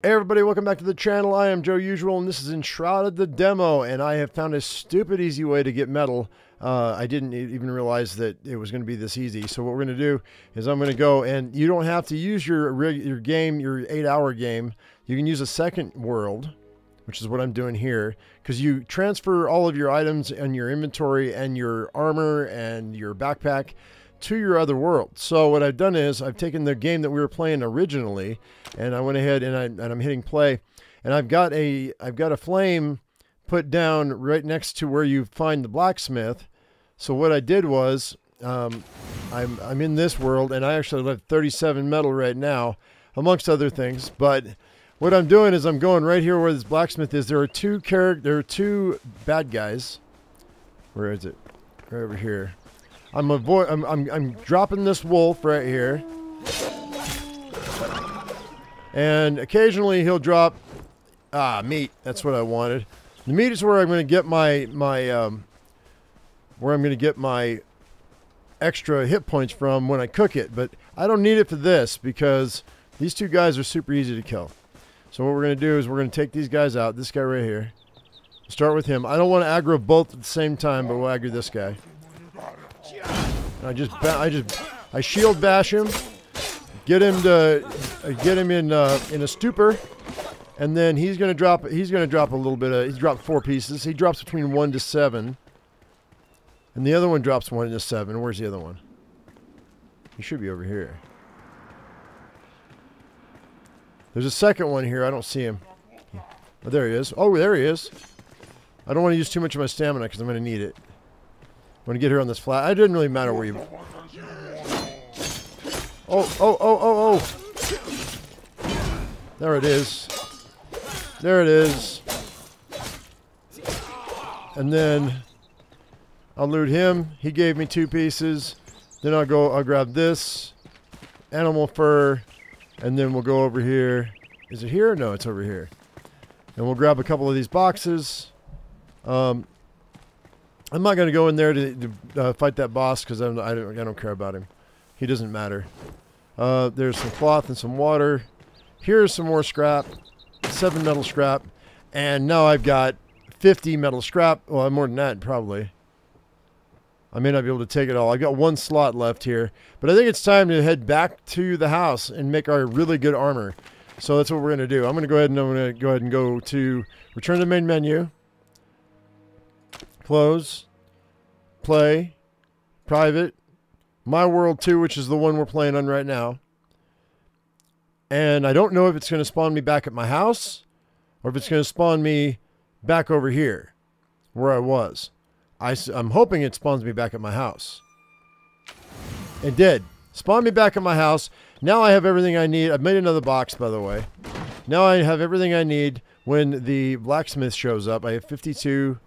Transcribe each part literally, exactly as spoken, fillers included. Hey everybody, welcome back to the channel. I am Joe Usual and this is Enshrouded the Demo, and I have found a stupid easy way to get metal. Uh, I didn't even realize that it was going to be this easy. So what we're going to do is I'm going to go, and you don't have to use your, your game, your eight hour game. You can use a second world, which is what I'm doing here, because you transfer all of your items and your inventory and your armor and your backpack to your other world. So what I've done is I've taken the game that we were playing originally, and I went ahead and, I, and I'm hitting play, and I've got a I've got a flame put down right next to where you find the blacksmith. So what I did was um, I'm I'm in this world, and I actually have thirty-seven metal right now, amongst other things. But what I'm doing is I'm going right here where this blacksmith is. There are two character there are two bad guys. Where is it? Right over here. I'm avoid. I'm, I'm. I'm dropping this wolf right here, and occasionally he'll drop ah meat. That's what I wanted. The meat is where I'm going to get my my um, where I'm going to get my extra hit points from when I cook it. But I don't need it for this because these two guys are super easy to kill. So what we're going to do is we're going to take these guys out. This guy right here. We'll start with him. I don't want to aggro both at the same time, but we'll aggro this guy. I just, I just, I shield bash him, get him to, get him in, uh, in a stupor, and then he's gonna drop. He's gonna drop a little bit. Of, he's dropped four pieces. He drops between one to seven, and the other one drops one to seven. Where's the other one? He should be over here. There's a second one here. I don't see him. Oh, there he is. Oh, there he is. I don't want to use too much of my stamina because I'm gonna need it. I'm gonna get here on this flat. It didn't really matter where you. Oh, oh, oh, oh, oh! There it is. There it is. And then I'll loot him. He gave me two pieces. Then I'll go. I'll grab this animal fur, and then we'll go over here. Is it here? No, it's over here. And we'll grab a couple of these boxes. Um. I'm not going to go in there to, to uh, fight that boss because I don't, I don't care about him. He doesn't matter. Uh, there's some cloth and some water. Here's some more scrap. Seven metal scrap. And now I've got fifty metal scrap. Well, more than that, probably. I may not be able to take it all. I've got one slot left here. But I think it's time to head back to the house and make our really good armor. So that's what we're going to do. I'm going to go ahead and I'm going to go ahead and go to return to the main menu. Close, play, private, my world two, which is the one we're playing on right now. And I don't know if it's going to spawn me back at my house or if it's going to spawn me back over here where I was. I, I'm hoping it spawns me back at my house. It did. Spawn me back at my house. Now I have everything I need. I've made another box, by the way. Now I have everything I need when the blacksmith shows up. I have fifty-two...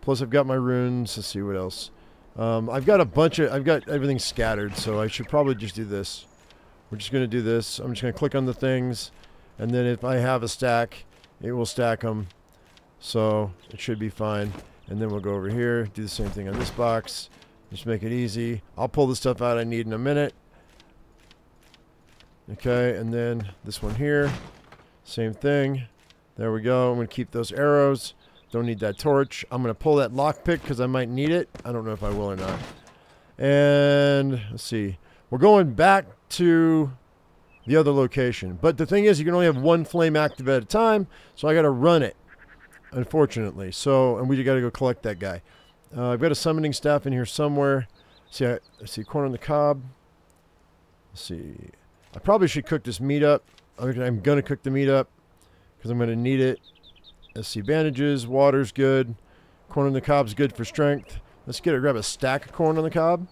Plus, I've got my runes. Let's see what else. Um, I've got a bunch of... I've got everything scattered, so I should probably just do this. We're just going to do this. I'm just going to click on the things, and then if I have a stack, it will stack them. So, it should be fine. And then we'll go over here, do the same thing on this box. Just make it easy. I'll pull the stuff out I need in a minute. Okay, and then this one here. Same thing. There we go. I'm going to keep those arrows. Don't need that torch. I'm going to pull that lockpick because I might need it. I don't know if I will or not. And let's see. We're going back to the other location. But the thing is, you can only have one flame active at a time. So I got to run it, unfortunately. So, and we got to go collect that guy. Uh, I've got a summoning staff in here somewhere. See, I, I see corn on the cob. Let's see. I probably should cook this meat up. I'm going to cook the meat up because I'm going to need it. Let's see, bandages, water's good, corn on the cob's good for strength. Let's get it, grab a stack of corn on the cob.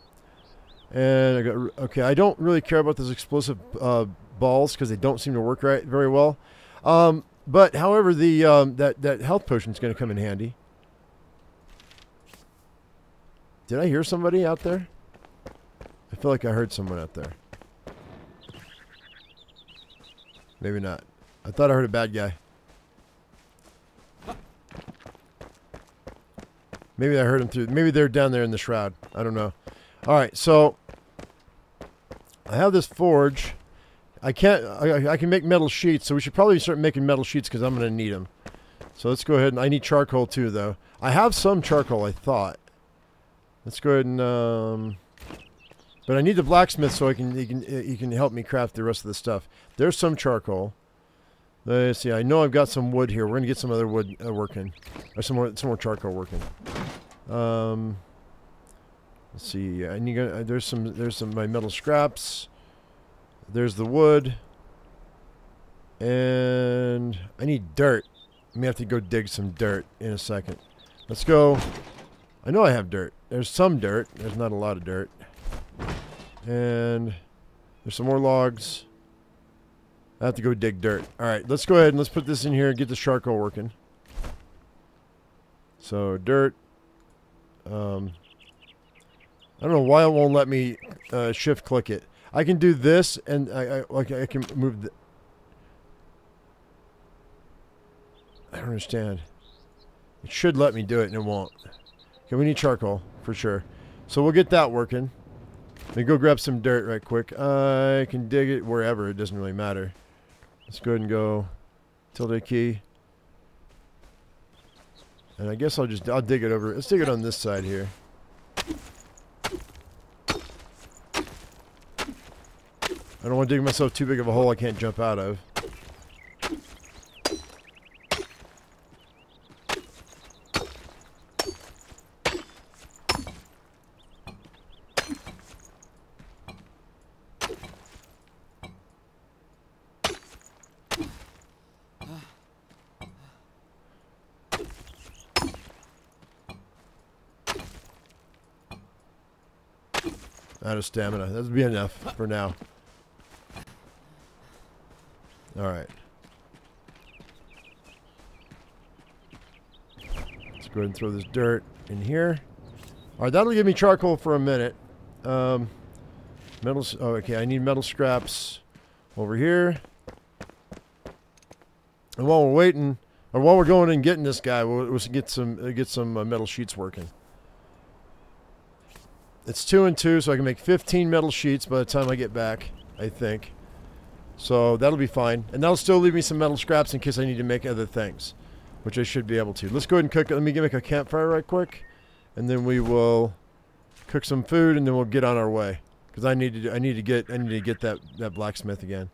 And I got, okay, I don't really care about those explosive uh, balls because they don't seem to work right very well. Um, but however, the um, that that health potion's going to come in handy. Did I hear somebody out there? I feel like I heard someone out there. Maybe not. I thought I heard a bad guy. Maybe I heard them through. Maybe they're down there in the shroud. I don't know. All right, so I have this forge. I can't. I, I can make metal sheets, so we should probably start making metal sheets because I'm going to need them. So let's go ahead and I need charcoal too, though. I have some charcoal, I thought. Let's go ahead and. Um, but I need the blacksmith so I can. He can. He can help me craft the rest of the stuff. There's some charcoal. Let's see. I know I've got some wood here. We're going to get some other wood uh, working, or some more. Some more charcoal working. Um. Let's see. I need. Uh, there's some. There's some my metal scraps. There's the wood. And I need dirt. I may have to go dig some dirt in a second. Let's go. I know I have dirt. There's some dirt. There's not a lot of dirt. And there's some more logs. I have to go dig dirt. Alright, let's go ahead and let's put this in here and get the charcoal working. So, dirt. Um, I don't know why it won't let me uh, shift click it. I can do this, and I, I like I can move. The, I don't understand. It should let me do it, and it won't. Okay, we need charcoal for sure, so we'll get that working. Let me go grab some dirt right quick. I can dig it wherever; it doesn't really matter. Let's go ahead and go tilde key, and I guess I'll just I'll dig it over. Let's dig it on this side here. I don't want to dig myself too big of a hole I can't jump out of. Out of stamina. That'll be enough for now. All right. Let's go ahead and throw this dirt in here. All right, that'll give me charcoal for a minute. Um, metals. Oh, okay. I need metal scraps over here. And while we're waiting, or while we're going and getting this guy, we'll, we'll get some uh, get some uh, metal sheets working. It's two and two, so I can make fifteen metal sheets by the time I get back, I think. So that'll be fine. And that'll still leave me some metal scraps in case I need to make other things, which I should be able to. Let's go ahead and cook. Let me make a campfire right quick, and then we will cook some food, and then we'll get on our way. Because I need to I need to get I need to get that, that blacksmith again.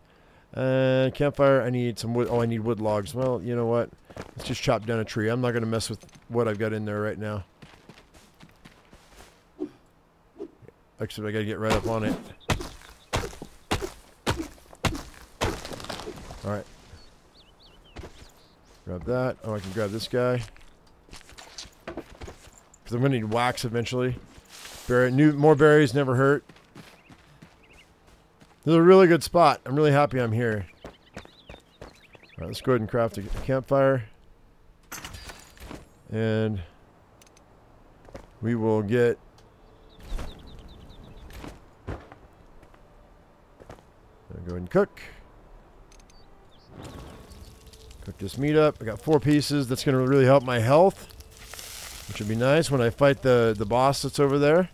Uh, campfire, I need some wood. Oh, I need wood logs. Well, you know what? Let's just chop down a tree. I'm not going to mess with what I've got in there right now. Except I got to get right up on it. Alright. Grab that. Oh, I can grab this guy. Because I'm going to need wax eventually. Berry, new, more berries never hurt. This is a really good spot. I'm really happy I'm here. Alright, let's go ahead and craft a campfire. And we will get... Go ahead and cook. Cook this meat up. I got four pieces. That's going to really help my health, which would be nice when I fight the, the boss that's over there.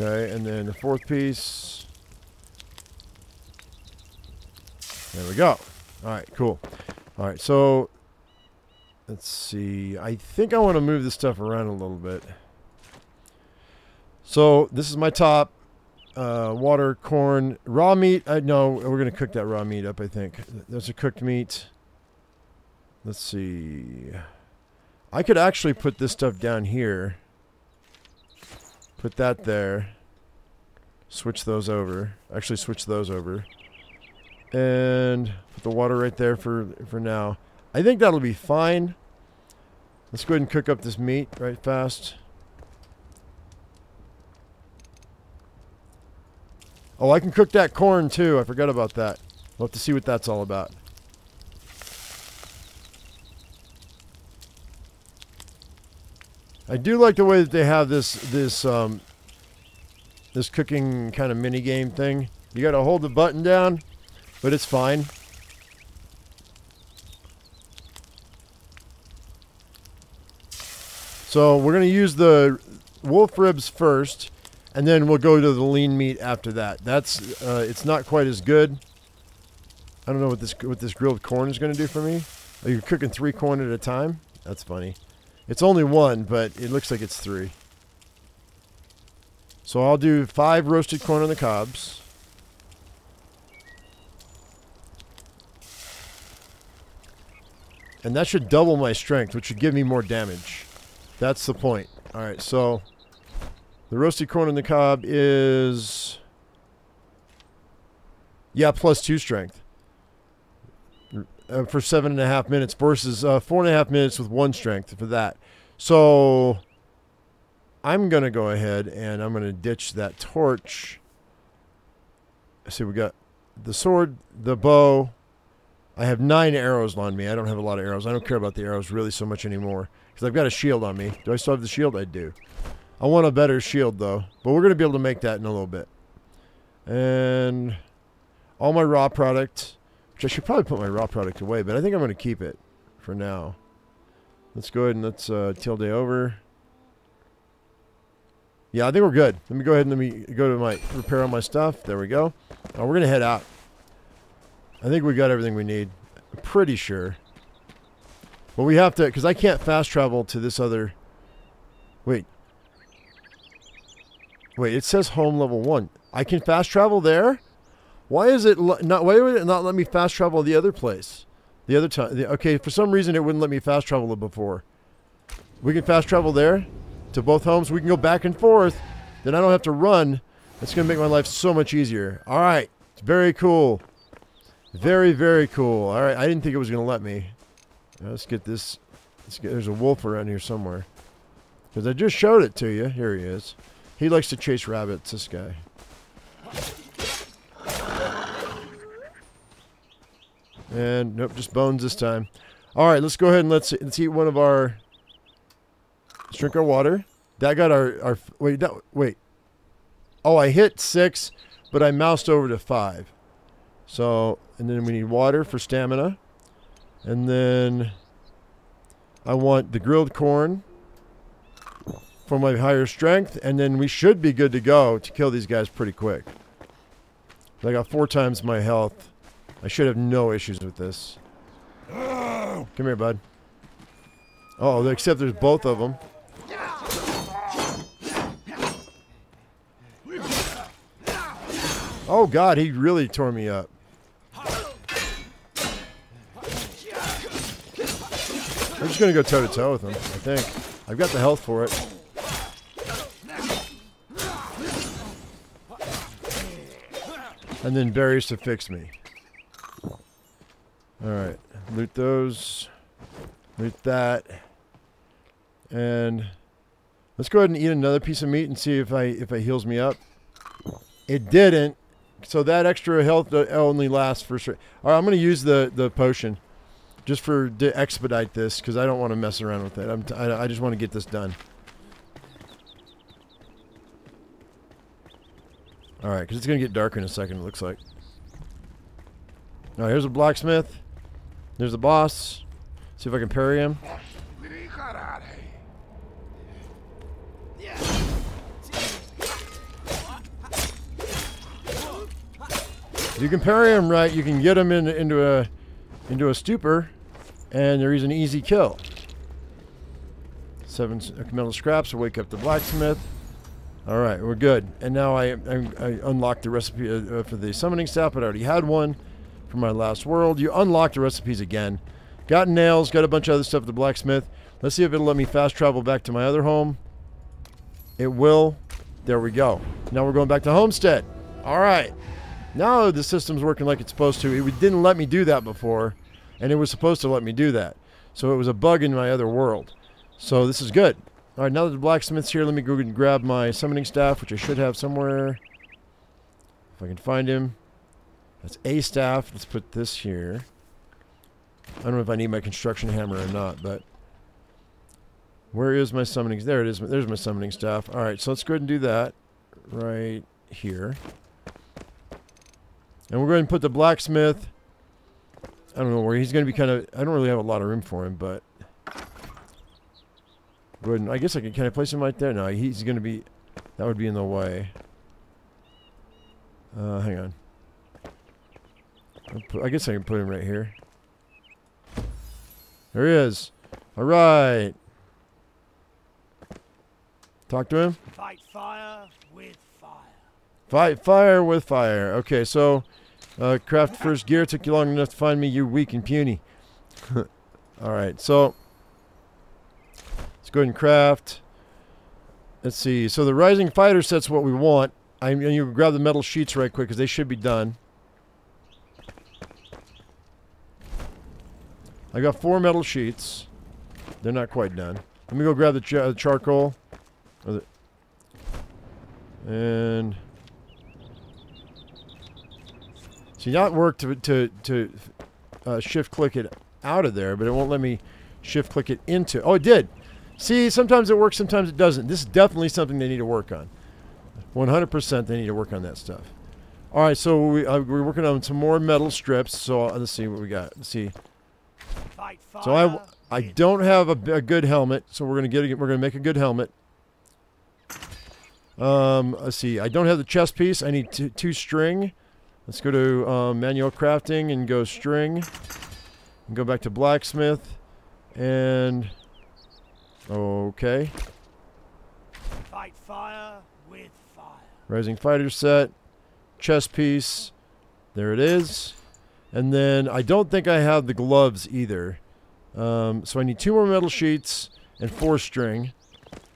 Okay, and then the fourth piece. There we go. Alright, cool. Alright, so... Let's see. I think I want to move this stuff around a little bit. So this is my top. Uh, water, corn, raw meat. I, no, we're going to cook that raw meat up, I think. That's a cooked meat. Let's see. I could actually put this stuff down here. Put that there. Switch those over. Actually, switch those over. And put the water right there for, for now. I think that'll be fine. Let's go ahead and cook up this meat right fast. Oh, I can cook that corn too. I forgot about that. We'll have to see what that's all about. I do like the way that they have this this um, this cooking kind of mini game thing. You got to hold the button down, but it's fine. So we're going to use the wolf ribs first, and then we'll go to the lean meat after that. That's uh, it's not quite as good. I don't know what this what this grilled corn is going to do for me. Oh, you're cooking three corn at a time? That's funny. It's only one, but it looks like it's three. So I'll do five roasted corn on the cobs. And that should double my strength, which should give me more damage. That's the point. All right, so the roasted corn on the cob is... yeah, plus two strength. Uh, for seven and a half minutes versus uh, four and a half minutes with one strength for that. So I'm going to go ahead and I'm going to ditch that torch. See, we got the sword, the bow. I have nine arrows on me. I don't have a lot of arrows. I don't care about the arrows really so much anymore because I've got a shield on me. Do I still have the shield? I do. I want a better shield though, but we're going to be able to make that in a little bit. And all my raw product... which I should probably put my raw product away, but I think I'm going to keep it for now. Let's go ahead and let's uh, tilde over. Yeah, I think we're good. Let me go ahead and let me go to my repair all my stuff. There we go. Uh, we're going to head out. I think we've got everything we need. I'm pretty sure. But we have to, because I can't fast travel to this other... Wait. Wait, it says home level one. I can fast travel there? Why is it not? Why would it not let me fast travel the other place? The other time. The, okay, for some reason it wouldn't let me fast travel it before. We can fast travel there to both homes. We can go back and forth. Then I don't have to run. That's going to make my life so much easier. All right. It's very cool. Very, very cool. All right. I didn't think it was going to let me. Now let's get this. Let's get, there's a wolf around here somewhere. Because I just showed it to you. Here he is. He likes to chase rabbits, this guy. And nope, just bones this time. All right, let's go ahead and let's let's eat one of our. Let's drink our water. That got our our wait that wait. Oh, I hit six, but I moused over to five. So and then we need water for stamina, and then I want the grilled corn for my higher strength, and then we should be good to go to kill these guys pretty quick. I got four times my health. I should have no issues with this. Come here, bud. Oh, except there's both of them. Oh, God, he really tore me up. I'm just going to go toe-to-toe with him, I think. I've got the health for it. And then berries to fix me. Alright, loot those, loot that, and let's go ahead and eat another piece of meat and see if I if it heals me up. It didn't, so that extra health only lasts for sure. Alright, I'm going to use the, the potion just for to expedite this because I don't want to mess around with it. I'm t I, I just want to get this done. Alright, because it's going to get darker in a second, it looks like. Alright, here's a blacksmith. There's the boss. See if I can parry him. If you can parry him right, you can get him in, into a into a stupor, and there is an easy kill. Seven metal scraps will wake up the blacksmith. All right, we're good. And now I I, I unlocked the recipe uh, for the summoning staff, but I already had one. For my last world, you unlock the recipes again. Got nails, got a bunch of other stuff at the blacksmith. Let's see if it'll let me fast travel back to my other home. It will. There we go. Now we're going back to Homestead. All right. Now the system's working like it's supposed to. It didn't let me do that before, and it was supposed to let me do that. So it was a bug in my other world. So this is good. All right, now that the blacksmith's here, let me go and grab my summoning staff, which I should have somewhere. If I can find him. That's a staff. Let's put this here. I don't know if I need my construction hammer or not, but... where is my summoning... there it is. There's my summoning staff. All right, so let's go ahead and do that right here. And we're going to put the blacksmith... I don't know where he's going to be kind of... I don't really have a lot of room for him, but... Wouldn't. I guess I can. Can I place him right there? No, he's gonna be. That would be in the way. Uh, hang on. I guess I can put him right here. There he is. All right. Talk to him. Fight fire with fire. Fight fire with fire. Okay, so uh, craft first gear. Took you long enough to find me. You're weak and puny. All right, so let's go ahead and craft. Let's see. So the rising fighter set's what we want. I'm going to grab the metal sheets right quick because they should be done. I got four metal sheets. They're not quite done. Let me go grab the, ch uh, the charcoal. Or the and see, now it worked to to to uh, shift click it out of there, but it won't let me shift click it into. Oh, it did. See, sometimes it works, sometimes it doesn't. This is definitely something they need to work on. one hundred percent they need to work on that stuff. All right, so we, uh, we're working on some more metal strips. So uh, let's see what we got. Let's see. So I I don't have a, a good helmet, so we're gonna get a, we're gonna make a good helmet. Um, let's see. I don't have the chest piece. I need t two string. Let's go to um, manual crafting and go string. And go back to blacksmith and okay. Fight fire with fire. Rising fighter set, chest piece. There it is. And then I don't think I have the gloves either. Um, so I need two more metal sheets and four string.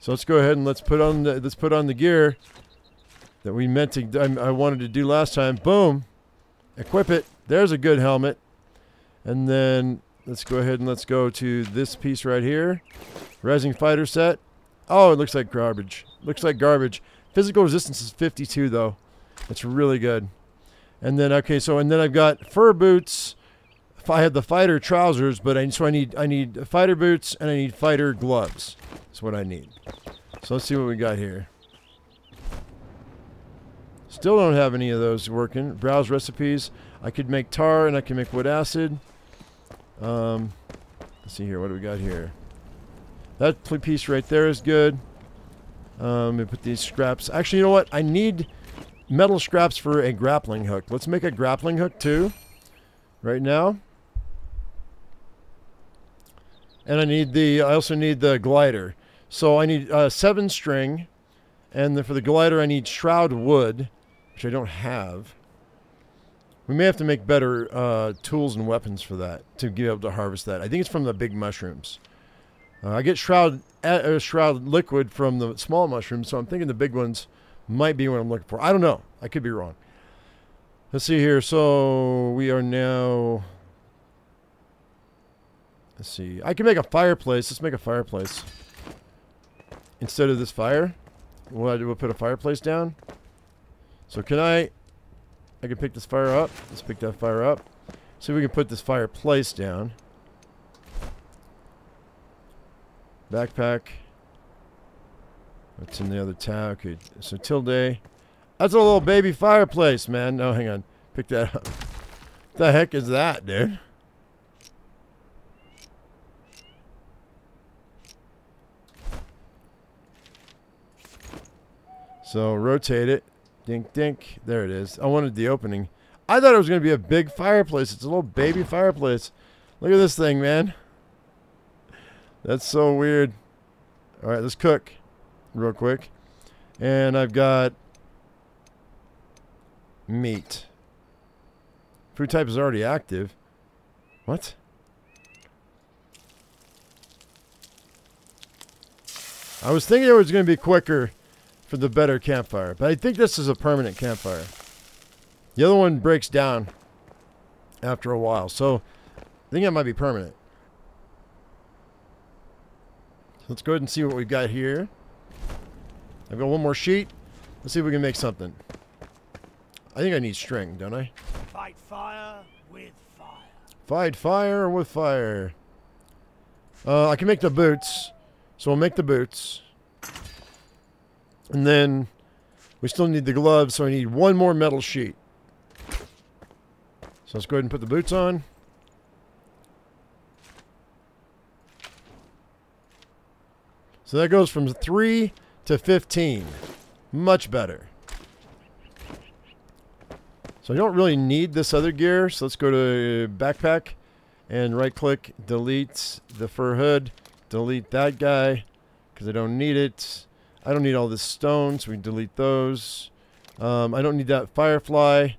So let's go ahead and let's put on the, let's put on the gear that we meant to, I, I wanted to do last time. Boom, equip it. There's a good helmet. And then let's go ahead and let's go to this piece right here. Rising fighter set. Oh, it looks like garbage. Looks like garbage. Physical resistance is fifty-two though. That's really good. And then okay, so and then I've got fur boots. I had the fighter trousers, but I so I need I need fighter boots and I need fighter gloves. That's what I need. So let's see what we got here. Still don't have any of those working. Browse recipes. I could make tar and I can make wood acid. Um, let's see here. What do we got here? That piece right there is good. Um, let me put these scraps. Actually, you know what? I need metal scraps for a grappling hook. Let's make a grappling hook too right now. And I need the I also need the glider. So I need uh, seven string, and then for the glider I need shroud wood, which I don't have. We may have to make better uh, tools and weapons for that to be able to harvest that. I think it's from the big mushrooms. Uh, I get shroud uh, shroud liquid from the small mushrooms, so I'm thinking the big ones might be what I'm looking for. I don't know. I could be wrong. Let's see here. So we are now. Let's see. I can make a fireplace. Let's make a fireplace. Instead of this fire, we'll, we'll put a fireplace down. So can I. I can pick this fire up. Let's pick that fire up. See if we can put this fireplace down. Backpack. What's in the other tab? Okay, so tilde. That's a little baby fireplace, man. No, hang on. Pick that up. What the heck is that, dude? So, rotate it. Dink, dink. There it is. I wanted the opening. I thought it was going to be a big fireplace. It's a little baby fireplace. Look at this thing, man. That's so weird. All right, let's cook. Real quick. And I've got meat. Food type is already active. What? I was thinking it was going to be quicker for the better campfire, but I think this is a permanent campfire. The other one breaks down after a while, so I think it might be permanent. Let's go ahead and see what we've got here. I've got one more sheet. Let's see if we can make something. I think I need string, don't I? Fight fire with fire. Fight fire with fire. Uh, I can make the boots. So we'll make the boots. And then we still need the gloves, so I need one more metal sheet. So let's go ahead and put the boots on. So that goes from three to fifteen. Much better. So I don't really need this other gear. So let's go to backpack and right click, delete the fur hood, delete that guy because I don't need it. I don't need all this stone, so we can delete those. Um, I don't need that firefly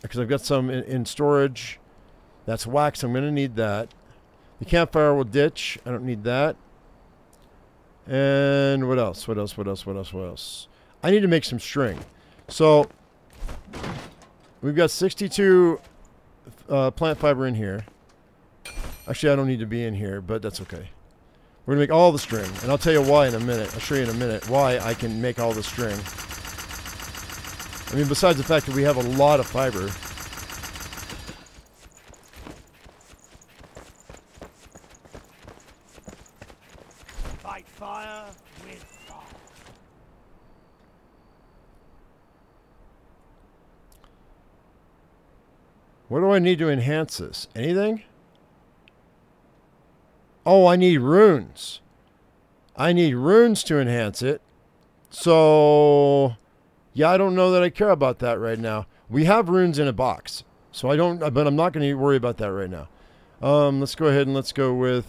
because I've got some in, in storage. That's wax. I'm going to need that. The campfire will ditch. I don't need that. And what else? What else? What else? What else? What else? I need to make some string. So we've got sixty-two uh, plant fiber in here. Actually, I don't need to be in here, but that's okay. We're going to make all the string. And I'll tell you why in a minute. I'll show you in a minute why I can make all the string. I mean, besides the fact that we have a lot of fiber. Fight fire with fire. What do I need to enhance this? Anything? Oh, I need runes. I need runes to enhance it. So... yeah, I don't know that I care about that right now. We have runes in a box, so I don't, but I'm not going to worry about that right now. Um, let's go ahead and let's go with,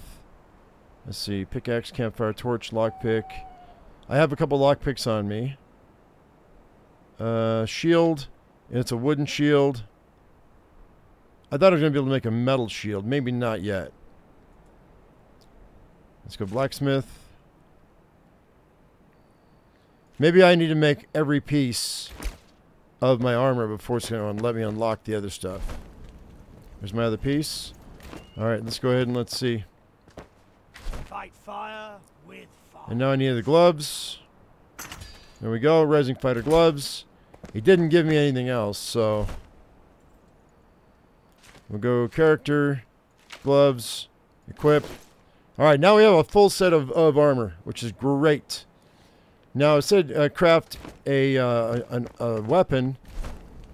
let's see, pickaxe, campfire, torch, lockpick. I have a couple lockpicks on me. Uh, shield, and it's a wooden shield. I thought I was going to be able to make a metal shield. Maybe not yet. Let's go blacksmith. Maybe I need to make every piece of my armor before it's going to let me unlock the other stuff. There's my other piece. All right, let's go ahead and let's see. Fight fire with fire. And now I need the gloves. There we go, Rising Fighter gloves. He didn't give me anything else, so we'll go character, gloves, equip. All right, now we have a full set of, of armor, which is great. Now, it said uh, craft a, uh, an, a weapon.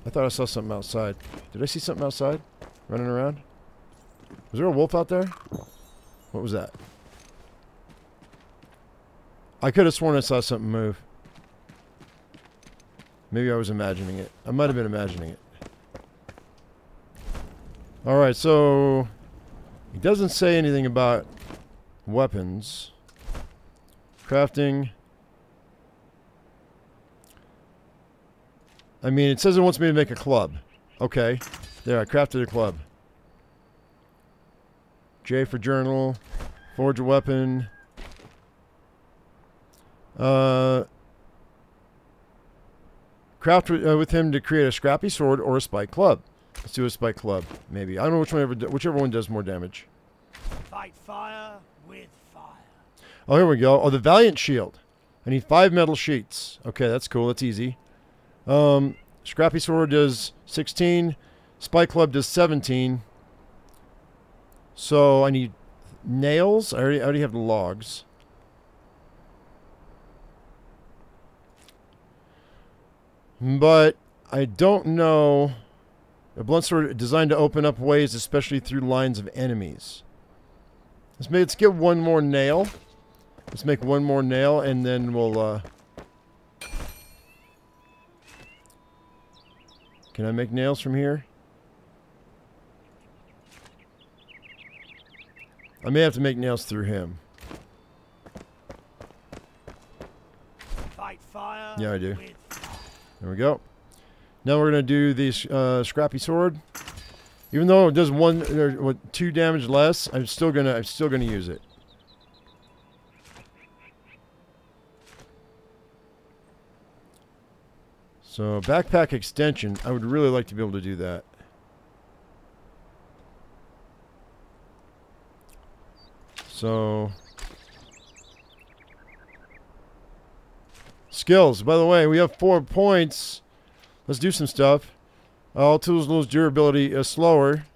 I thought I saw something outside. Did I see something outside? Running around? Was there a wolf out there? What was that? I could have sworn I saw something move. Maybe I was imagining it. I might have been imagining it. Alright, so... it doesn't say anything about weapons. Crafting... I mean, it says it wants me to make a club. Okay. There, I crafted a club. J for journal. Forge a weapon. Uh, craft with, uh, with him to create a scrappy sword or a spike club. Let's do a spike club, maybe. I don't know which one ever do, whichever one does more damage. Fight fire with fire. Oh, here we go. Oh, the Valiant Shield. I need five metal sheets. Okay, that's cool. That's easy. Um, Scrappy Sword does sixteen. Spike Club does seventeen. So I need nails. I already, I already have the logs. But I don't know. A blunt sword designed to open up ways, especially through lines of enemies. Let's, make, let's get one more nail. Let's make one more nail and then we'll, uh... can I make nails from here? I may have to make nails through him. Fight fire. Yeah, I do. There we go. Now we're going to do the uh, scrappy sword. Even though it does one or what, two damage less, I'm still going to I'm still going to use it. So, backpack extension. I would really like to be able to do that. So, skills. By the way, we have four points. Let's do some stuff. All tools lose durability uh, slower.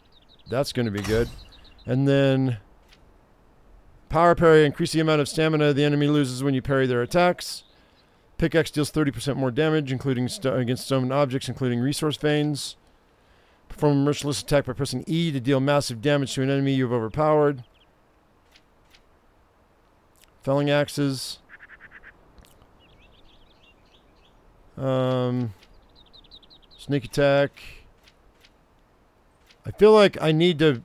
That's going to be good. And then, power parry. Increase the amount of stamina the enemy loses when you parry their attacks. Pickaxe deals thirty percent more damage, including st against stone objects, including resource veins. Perform a merciless attack by pressing E to deal massive damage to an enemy you've overpowered. Felling axes. Um, sneak attack. I feel like I need to...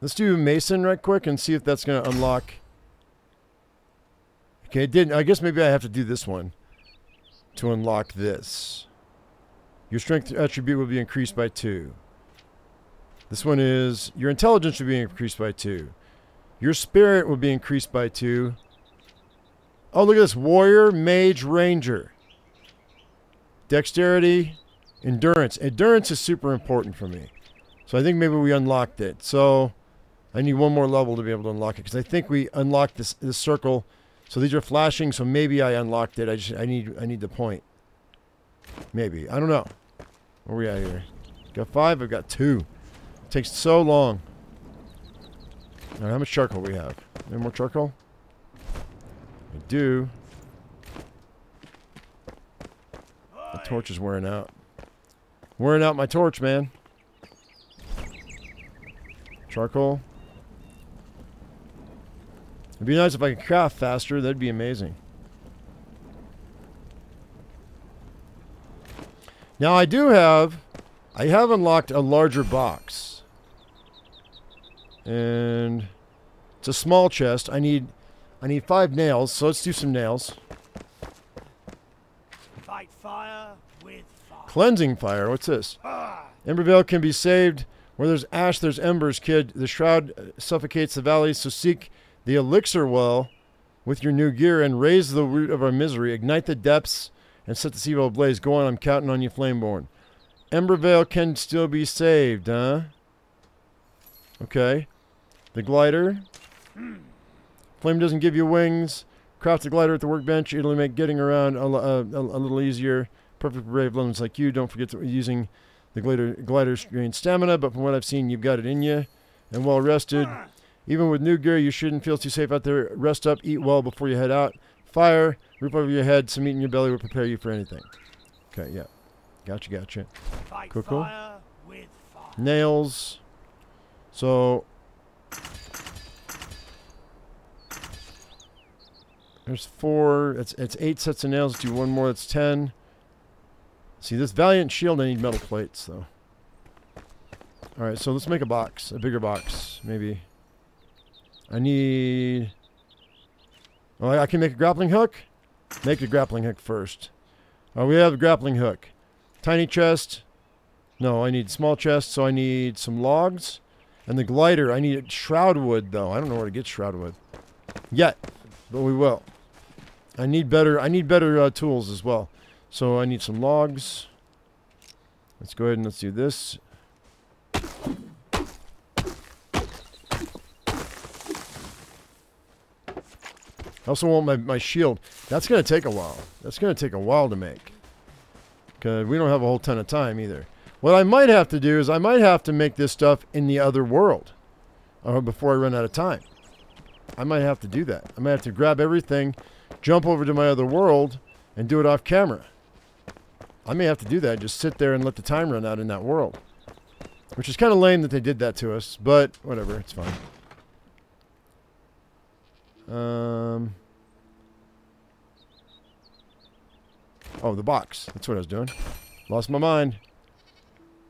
Let's do Mason right quick and see if that's going to unlock. Okay, it didn't. I guess maybe I have to do this one to unlock this. Your strength attribute will be increased by two. This one is your intelligence will be increased by two. Your spirit will be increased by two. Oh, look at this. Warrior, mage, ranger. Dexterity, endurance. Endurance is super important for me. So I think maybe we unlocked it. So I need one more level to be able to unlock it, because I think we unlocked this, this circle. So these are flashing, so maybe I unlocked it. I just I need I need the point. Maybe. I don't know. Where are we at here? Got five, I've got two. It takes so long. Alright, how much charcoal we have? Any more charcoal? I do. The torch is wearing out. Wearing out my torch, man. Charcoal. It'd be nice if I could craft faster. That'd be amazing. Now I do have... I have unlocked a larger box. And... It's a small chest. I need... I need five nails, so let's do some nails. Fight fire with fire. Cleansing fire. What's this? Ah. Embervale can be saved. Where there's ash, there's embers, kid. The shroud suffocates the valley, so seek... the elixir well with your new gear and raise the root of our misery. Ignite the depths and set the seawall ablaze. Go on, I'm counting on you, Flameborn. Embervale can still be saved, huh? Okay. The glider. Flame doesn't give you wings. Craft the glider at the workbench. It'll make getting around a, a, a little easier. Perfect for brave loons like you. Don't forget to using the glider. Glider's green stamina, but from what I've seen, you've got it in you. And well rested. Even with new gear, you shouldn't feel too safe out there. Rest up, eat well before you head out. Fire, roof over your head, some meat in your belly will prepare you for anything. Okay, yeah. Gotcha, gotcha. Cool, cool. Nails. So. There's four. It's, it's eight sets of nails. Let's do one more. That's ten. See, this Valiant Shield, I need metal plates, though. Alright, so let's make a box. A bigger box, maybe. I need... Oh, I can make a grappling hook? Make a grappling hook first. Oh, we have a grappling hook. Tiny chest. No, I need small chest, so I need some logs. And the glider, I need shroud wood, though. I don't know where to get shroud wood. Yet, but we will. I need better, I need better uh, tools as well. So I need some logs. Let's go ahead and let's do this. I also want my, my shield. That's going to take a while. That's going to take a while to make. Because we don't have a whole ton of time either. What I might have to do is I might have to make this stuff in the other world. Uh, before I run out of time. I might have to do that. I might have to grab everything, jump over to my other world, and do it off camera. I may have to do that. Just sit there and let the time run out in that world. Which is kind of lame that they did that to us. But whatever. It's fine. Um. Oh, the box. That's what I was doing. Lost my mind.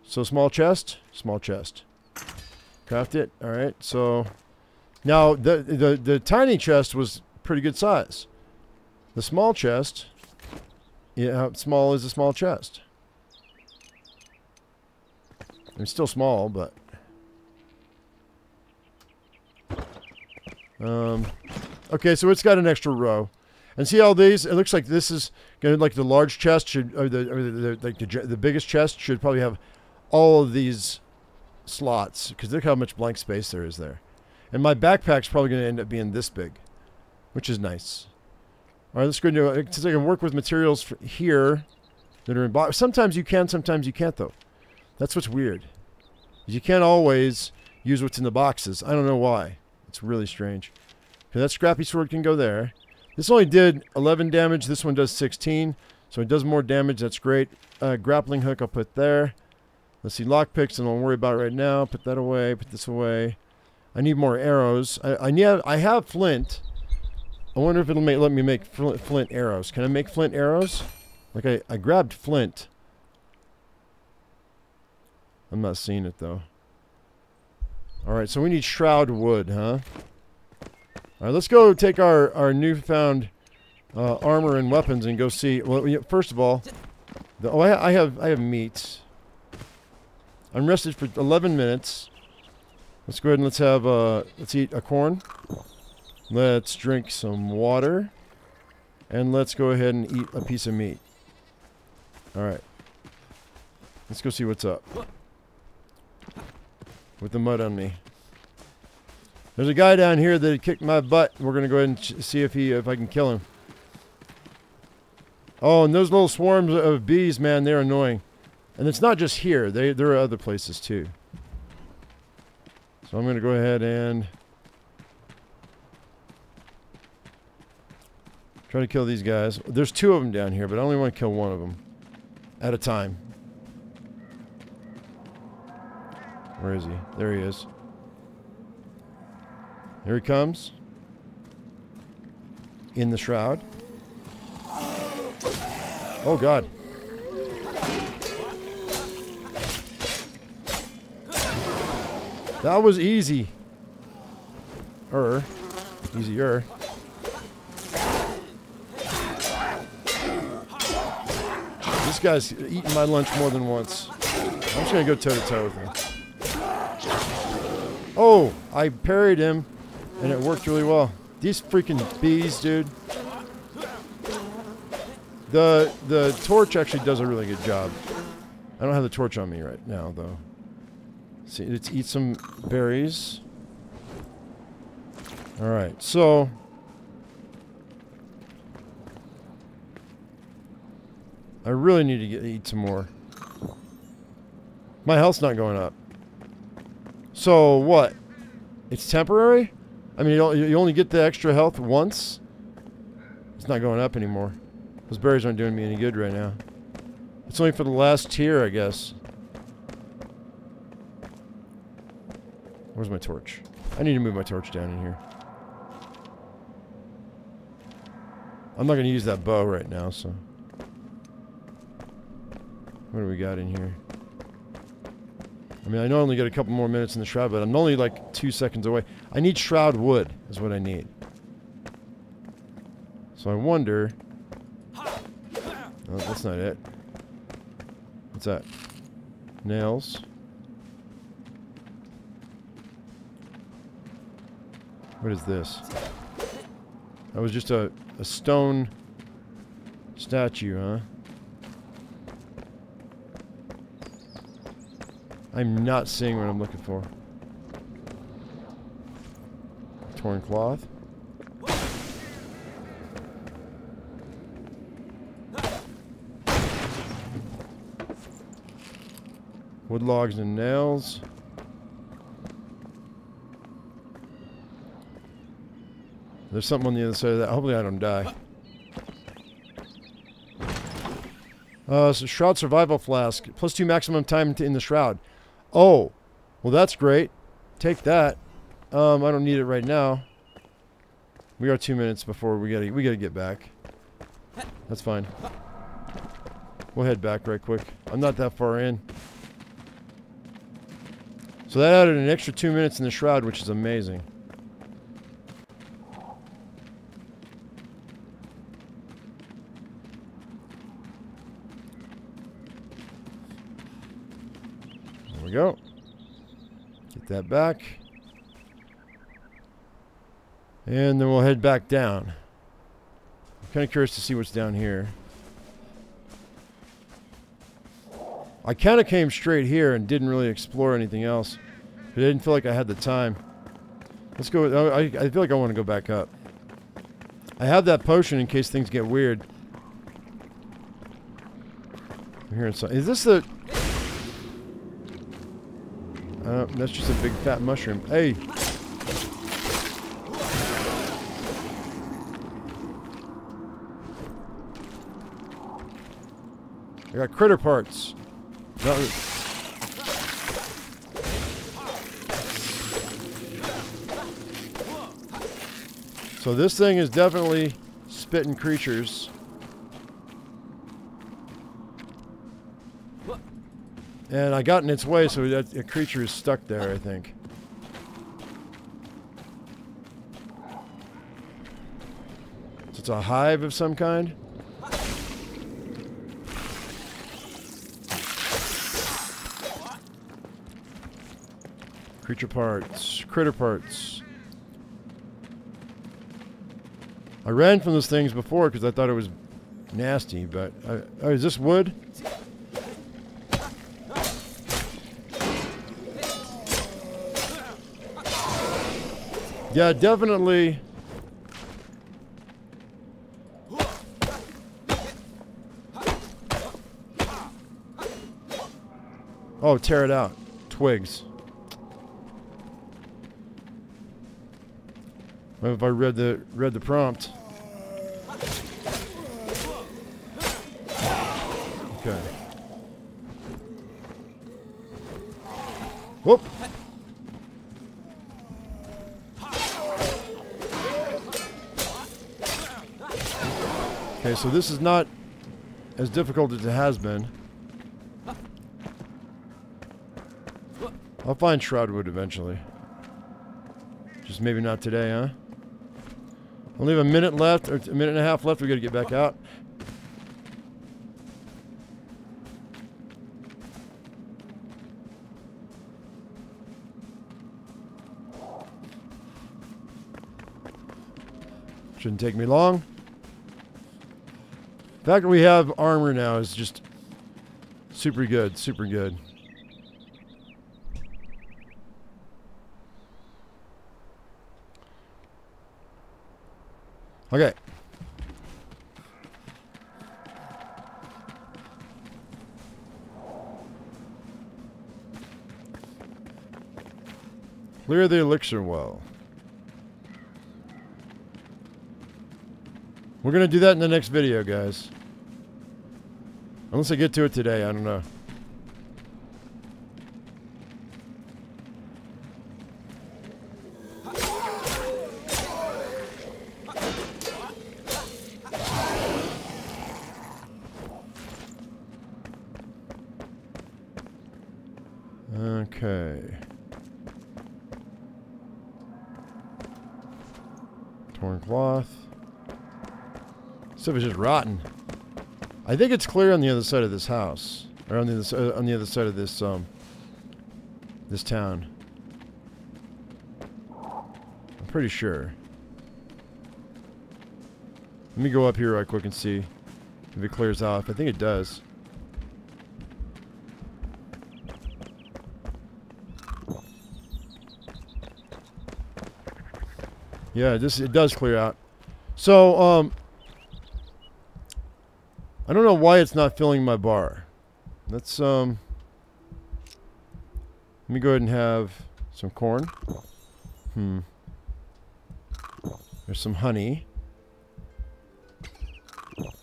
So small chest, small chest. Craft it. All right. So now the the the tiny chest was pretty good size. The small chest. Yeah, how small is a small chest? It's still small, but. Um. Okay, so it's got an extra row, and see all these. It looks like this is gonna like the large chest should, or the, or the like the the biggest chest should probably have all of these slots, because look how much blank space there is there. And my backpack's probably gonna end up being this big, which is nice. All right, let's go do it. Since I can work with materials for here that are in box. Sometimes you can, sometimes you can't though. That's what's weird. You can't always use what's in the boxes. I don't know why. It's really strange. Okay, that scrappy sword can go there. This only did eleven damage. This one does sixteen. So it does more damage. That's great. Uh, grappling hook I'll put there. Let's see. Lockpicks I don't worry about right now. Put that away. Put this away. I need more arrows. I, I, need, I have flint. I wonder if it'll make, let me make flint, flint arrows. Can I make flint arrows? Like, I, I grabbed flint. I'm not seeing it, though. Alright, so we need shroud wood, huh? Alright, let's go take our, our newfound uh, armor and weapons and go see... Well, first of all... The, oh, I, I have I have meat. I'm rested for eleven minutes. Let's go ahead and let's have... Uh, let's eat a corn. Let's drink some water. And let's go ahead and eat a piece of meat. Alright. Let's go see what's up. With the mud on me. There's a guy down here that kicked my butt. We're going to go ahead and see if he if I can kill him. Oh, and those little swarms of bees, man, they're annoying. And it's not just here. They, there are other places, too. So I'm going to go ahead and... try to kill these guys. There's two of them down here, but I only want to kill one of them. At a time. Where is he? There he is. Here he comes. In the shroud. Oh, God. That was easy. Er. Easier. This guy's eaten my lunch more than once. I'm just going to go toe-to-toe with him. Oh, I parried him, and it worked really well. These freaking bees, dude. The the torch actually does a really good job. I don't have the torch on me right now, though. See, let's eat some berries. All right, so... I really need to get, eat some more. My health's not going up. So what? It's temporary? I mean, you, you only get the extra health once? It's not going up anymore. Those berries aren't doing me any good right now. It's only for the last tier, I guess. Where's my torch? I need to move my torch down in here. I'm not going to use that bow right now, so... What do we got in here? I mean, I know I only got a couple more minutes in the shroud, but I'm only like two seconds away. I need shroud wood, is what I need. So I wonder... Oh, that's not it. What's that? Nails. What is this? That was just a, a stone statue, huh? I'm not seeing what I'm looking for. Torn cloth. Wood logs and nails. There's something on the other side of that. Hopefully I don't die. Uh, so shroud survival flask. Plus two maximum time in the shroud. Oh, well, that's great. Take that. Um, I don't need it right now. We are two minutes before we gotta we gotta get back. That's fine. We'll head back right quick. I'm not that far in. So that added an extra two minutes in the shroud, which is amazing. There we go. Get that back. And then we'll head back down. I'm kind of curious to see what's down here. I kind of came straight here and didn't really explore anything else. I didn't feel like I had the time. Let's go. I, I feel like I want to go back up. I have that potion in case things get weird. I'm hearing something. Is this the... Uh, that's just a big fat mushroom. Hey! I got critter parts. Not really. So So this thing is definitely spitting creatures. And I got in its way, so that a creature is stuck there, I think. So it's a hive of some kind? Creature parts. Critter parts. I ran from those things before because I thought it was nasty, but... I, oh, is this wood? Yeah, definitely... Oh, tear it out. Twigs. What if I read the read the prompt? Okay. Whoop. Okay, so this is not as difficult as it has been. I'll find Shroudwood eventually. Just maybe not today, huh? Only have a minute left, or a minute and a half left. We gotta get back out. Shouldn't take me long. The fact that we have armor now is just super good, super good. Okay. Clear the elixir well. We're going to do that in the next video, guys. Unless I get to it today, I don't know. Okay. Torn cloth. This stuff is just rotten. I think it's clear on the other side of this house, or on the other, uh, on the other side of this um this town. I'm pretty sure. Let me go up here right quick and see if it clears off. I think it does. Yeah, this it does clear out. So, um, I don't know why it's not filling my bar. Let's um, let me go ahead and have some corn. Hmm. There's some honey.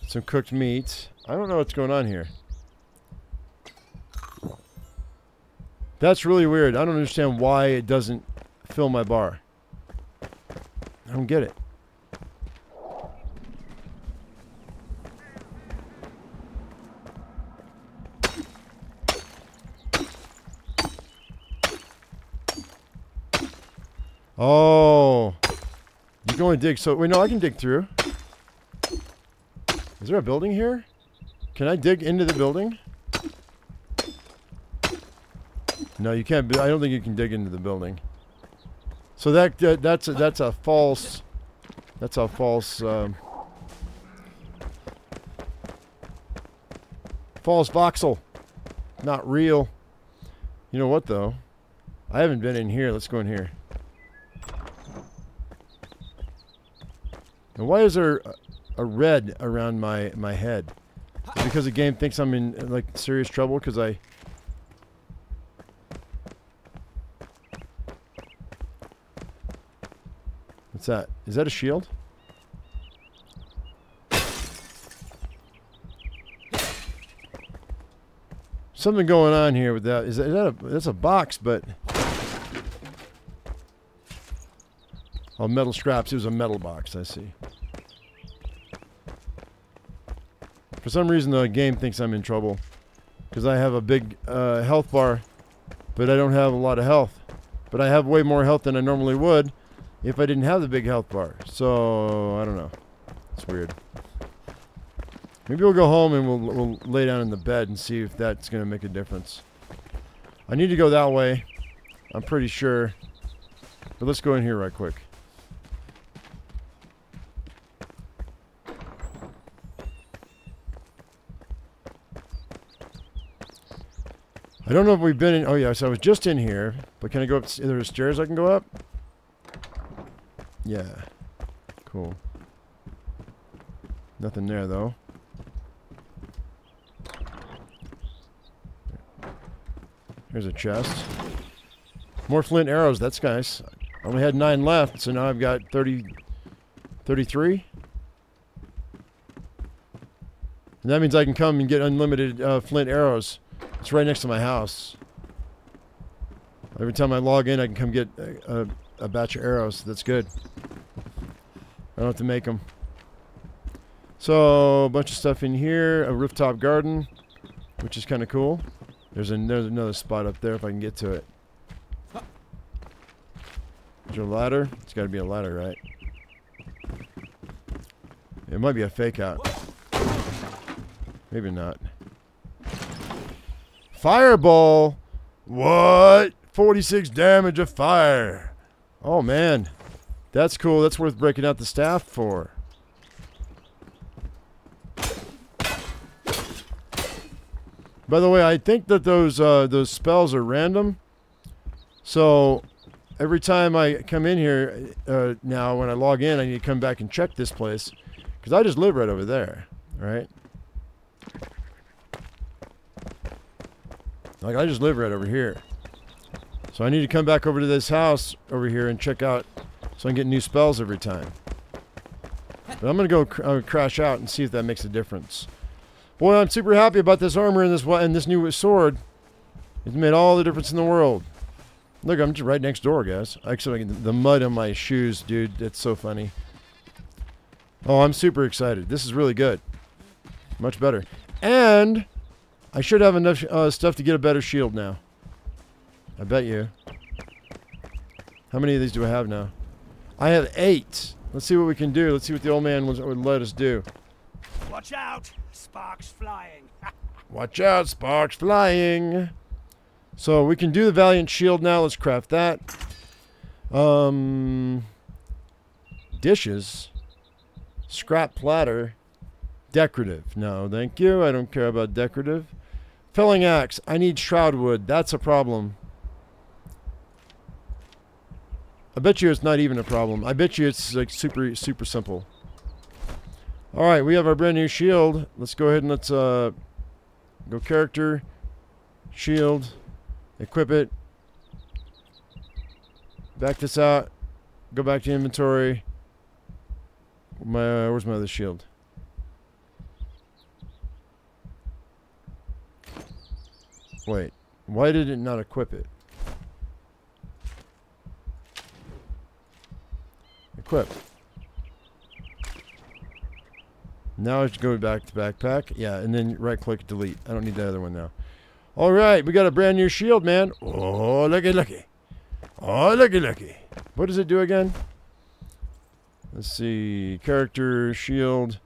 Some cooked meat. I don't know what's going on here. That's really weird. I don't understand why it doesn't fill my bar. I don't get it. Oh, you go and dig. So wait, no, I can dig through. Is there a building here? Can I dig into the building? No, you can't. I don't think you can dig into the building. So that uh, that's a, that's a false that's a false um, false voxel, not real. You know what though? I haven't been in here. Let's go in here. Now why is there a red around my my head? Is it because the game thinks I'm in like serious trouble because I. What's that? Is that a shield? Something going on here with that. Is that, is that a, that's a box, but... Oh, metal scraps. It was a metal box, I see. For some reason, the game thinks I'm in trouble. Because I have a big uh, health bar, but I don't have a lot of health. But I have way more health than I normally would if I didn't have the big health bar. So, I don't know. It's weird. Maybe we'll go home and we'll, we'll lay down in the bed and see if that's going to make a difference. I need to go that way, I'm pretty sure. But let's go in here right quick. I don't know if we've been in... Oh, yeah, so I was just in here. But can I go up... Is there stairs I can go up? Yeah. Cool. Nothing there, though. Here's a chest. More flint arrows. That's nice. I only had nine left, so now I've got thirty... thirty-three? And that means I can come and get unlimited uh, flint arrows. It's right next to my house. Every time I log in, I can come get a, a, a batch of arrows. That's good. I don't have to make them. So, a bunch of stuff in here. A rooftop garden, which is kind of cool. There's, a, there's another spot up there if I can get to it. Is there a ladder? It's got to be a ladder, right? It might be a fake out. Maybe not. Fireball? What? forty-six damage of fire. Oh, man. That's cool. That's worth breaking out the staff for. By the way, I think that those, uh, those spells are random. So, every time I come in here, uh, now when I log in, I need to come back and check this place. Because I just live right over there. Right? Like, I just live right over here. So I need to come back over to this house over here and check out so I can get new spells every time. But I'm going to go cr uh, crash out and see if that makes a difference. Boy, I'm super happy about this armor and this, and this new sword. It's made all the difference in the world. Look, I'm just right next door, guys. Actually, the mud on my shoes, dude. That's so funny. Oh, I'm super excited. This is really good. Much better. And... I should have enough uh, stuff to get a better shield now. I bet you. How many of these do I have now? I have eight. Let's see what we can do. Let's see what the old man would let us do. Watch out! Sparks flying. Watch out! Sparks flying. So we can do the Valiant Shield now. Let's craft that. Um, dishes. Scrap platter. Decorative. No, thank you. I don't care about decorative. Felling axe. I need shroud wood. That's a problem. I bet you it's not even a problem. I bet you it's like super, super simple. All right, we have our brand new shield. Let's go ahead and let's uh, go character, shield, equip it, back this out, go back to inventory. My, where's my other shield? Wait, why did it not equip it? Equip. Now it's going back to backpack. Yeah, and then right click delete. I don't need that other one now. All right, we got a brand new shield, man. Oh, looky, looky. Oh, looky, looky. What does it do again? Let's see. Character, shield,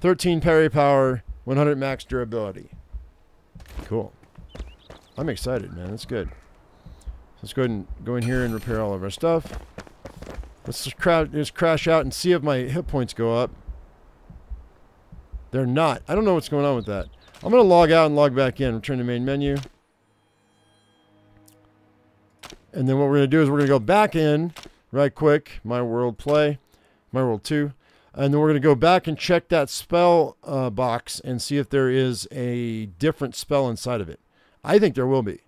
thirteen parry power, one hundred max durability. Cool. I'm excited, man. That's good. Let's go ahead and go in here and repair all of our stuff. Let's just, cra just crash out and see if my hit points go up. They're not. I don't know what's going on with that. I'm going to log out and log back in. Return to main menu. And then what we're going to do is we're going to go back in right quick. My World Play. My World two. And then we're going to go back and check that spell uh, box and see if there is a different spell inside of it. I think there will be.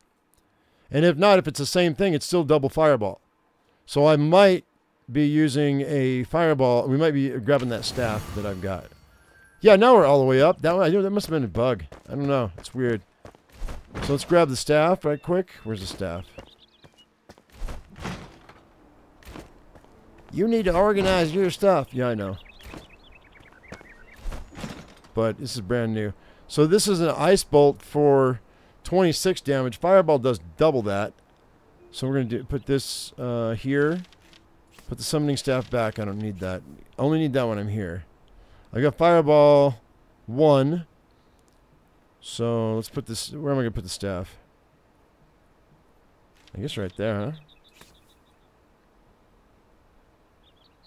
And if not, if it's the same thing, it's still double fireball. So I might be using a fireball. We might be grabbing that staff that I've got. Yeah, now we're all the way up. That one, that must have been a bug. I don't know. It's weird. So let's grab the staff right quick. Where's the staff? You need to organize your stuff. Yeah, I know. But this is brand new. So this is an ice bolt for twenty-six damage. Fireball does double that. So we're going to do, put this uh, here. Put the summoning staff back. I don't need that. I only need that when I'm here. I got fireball one. So let's put this... Where am I going to put the staff? I guess right there, huh?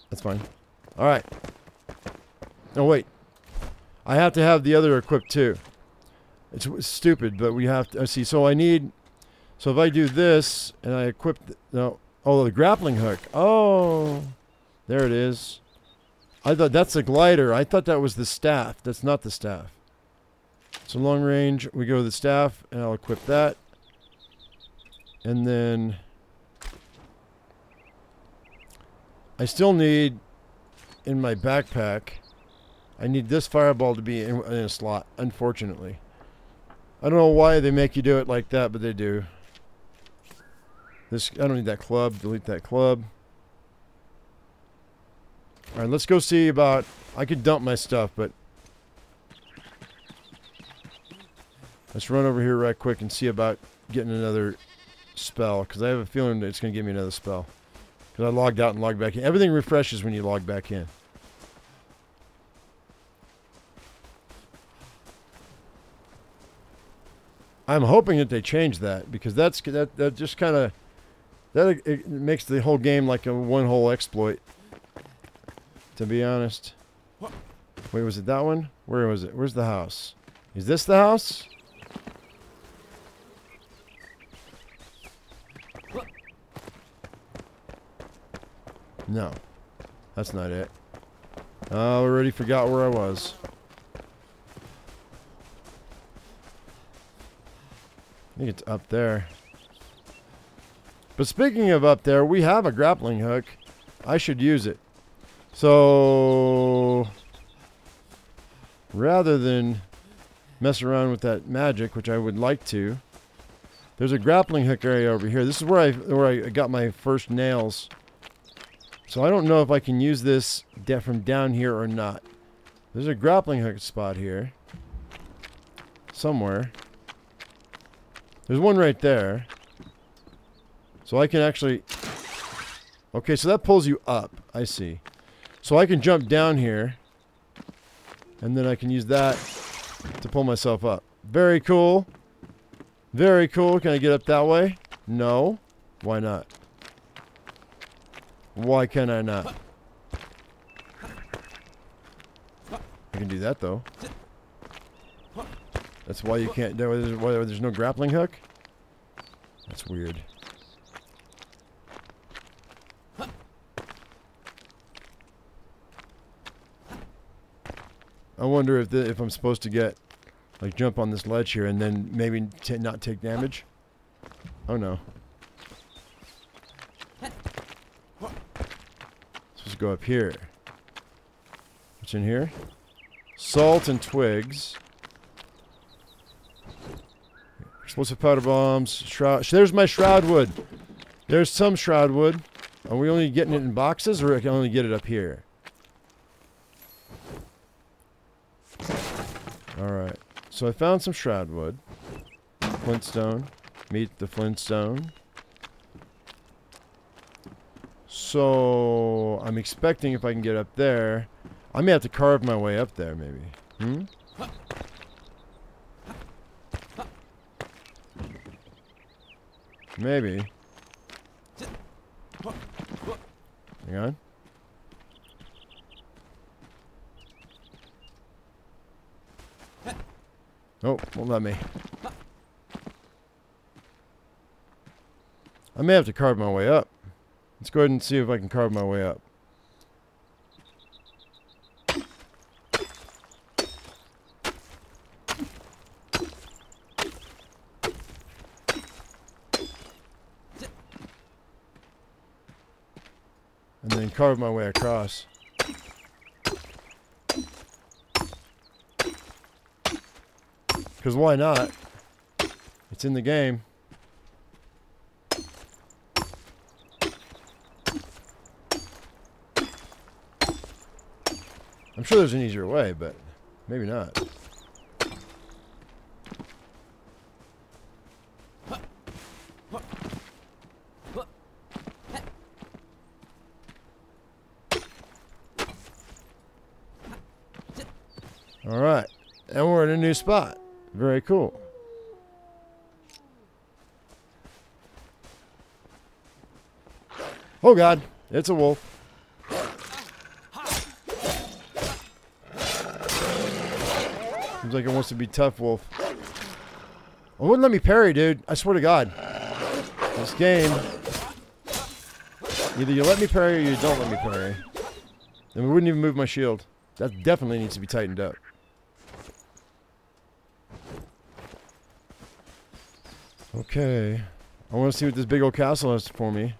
That's fine. Alright. Oh, wait. I have to have the other equipped, too. It's, it's stupid, but we have to... I see, so I need... So if I do this, and I equip... The, no. Oh, the grappling hook. Oh! There it is. I thought that's a glider. I thought that was the staff. That's not the staff. So long range, we go to the staff, and I'll equip that. And then... I still need, in my backpack, I need this fireball to be in, in a slot, unfortunately. I don't know why they make you do it like that, but they do. This, I don't need that club. Delete that club. Alright, let's go see about... I could dump my stuff, but... Let's run over here right quick and see about getting another spell, because I have a feeling that it's going to give me another spell. I logged out and logged back in. Everything refreshes when you log back in. I'm hoping that they change that, because that's that, that just kind of that it, it makes the whole game like a one whole exploit, to be honest. Wait, was it that one? Where was it? Where's the house? Is this the house? No, that's not it. I uh, already forgot where I was. I think it's up there. But speaking of up there, we have a grappling hook. I should use it. So, rather than mess around with that magic, which I would like to, there's a grappling hook area over here. This is where I, where I got my first nails. So I don't know if I can use this from down here or not. There's a grappling hook spot here. Somewhere. There's one right there. So I can actually... Okay, so that pulls you up. I see. So I can jump down here. And then I can use that to pull myself up. Very cool. Very cool. Can I get up that way? No. Why not? Why can I not? I can do that, though. That's why you can't... Why there's no grappling hook? That's weird. I wonder if the, if I'm supposed to get... Like, jump on this ledge here and then maybe t not take damage? Oh, no. Go up here. What's in here? Salt and twigs. Explosive powder bombs. Shroud. There's my shroud wood. There's some shroud wood. Are we only getting it in boxes, or I can only get it up here? Alright. So I found some shroud wood. Flintstone. Meet the Flintstone. So, I'm expecting if I can get up there, I may have to carve my way up there, maybe. Hmm? Maybe. Hang on. Oh, won't let me. I may have to carve my way up. Let's go ahead and see if I can carve my way up. And then carve my way across. Because why not? It's in the game. I'm sure there's an easier way, but maybe not. Alright, and we're in a new spot. Very cool. Oh god, it's a wolf. Seems like it wants to be tough, wolf. It wouldn't let me parry, dude. I swear to god. This game. Either you let me parry or you don't let me parry. And we wouldn't even move my shield. That definitely needs to be tightened up. Okay. I want to see what this big old castle has for me.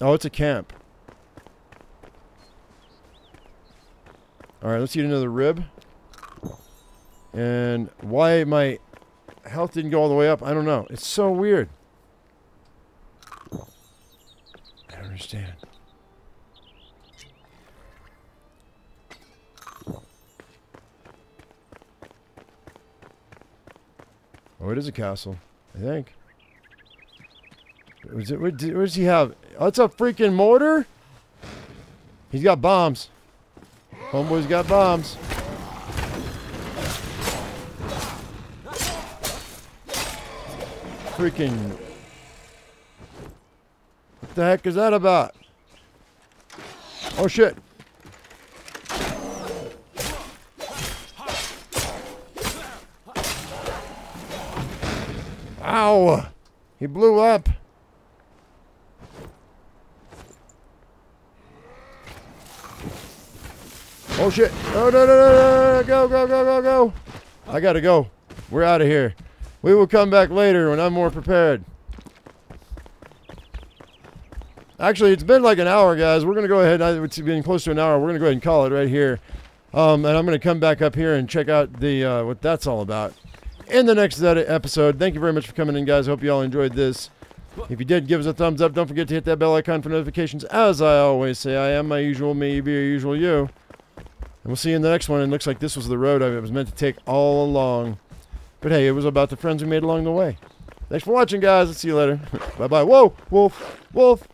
Oh, it's a camp. Alright, let's eat another rib. And why my health didn't go all the way up, I don't know. It's so weird. I don't understand. Oh, it is a castle, I think. Was it, what, what does he have? Oh, it's a freaking mortar? He's got bombs. Homeboy's got bombs. Freaking. What the heck is that about? Oh, shit. Ow! He blew up. Oh shit! Oh no no no no! Go go go go go! I gotta go. We're out of here. We will come back later when I'm more prepared. Actually, it's been like an hour, guys. We're gonna go ahead. It's been close to an hour. We're gonna go ahead and call it right here. Um, and I'm gonna come back up here and check out the uh, what that's all about in the next episode. Thank you very much for coming in, guys. I hope you all enjoyed this. If you did, give us a thumbs up. Don't forget to hit that bell icon for notifications. As I always say, I am my usual me, you be your usual you. And we'll see you in the next one. It looks like this was the road I was meant to take all along. But hey, it was about the friends we made along the way. Thanks for watching, guys. I'll see you later. Bye-bye. Whoa! Wolf! Wolf!